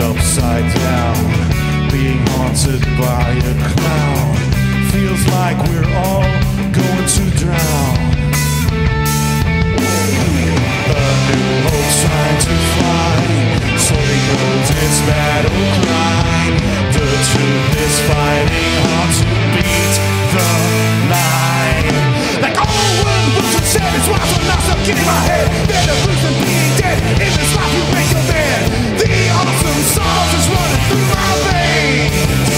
Upside down, being haunted by a clown, feels like we're all going to drown. A new hope trying to fly, slowly holds its battle cry. The truth is fighting hard to beat the lie. Like all one Wilson said, it's why I'm not stuck in my head. They're the blues from being dead, in this life you make your bed. The awesome song is running through my veins.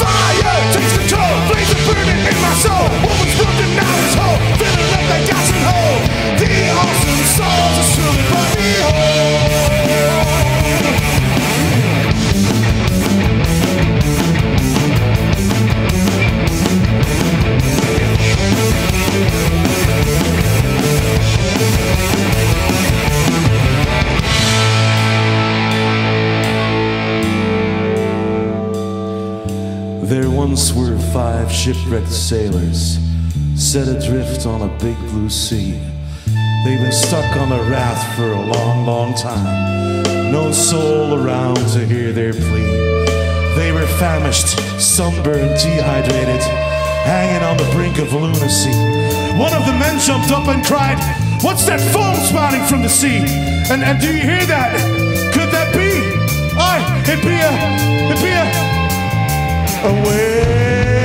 Fire takes control, flames are burning in my soul. What was broken now is whole, feeling like that got some hope. The awesome song is truly but behold. There once were 5 shipwrecked sailors, set adrift on a big blue sea. They've been stuck on a raft for a long, long time. No soul around to hear their plea. They were famished, sunburned, dehydrated, hanging on the brink of lunacy. One of the men jumped up and cried, "What's that foam spouting from the sea? And do you hear that? Could that be? It'd be a whale."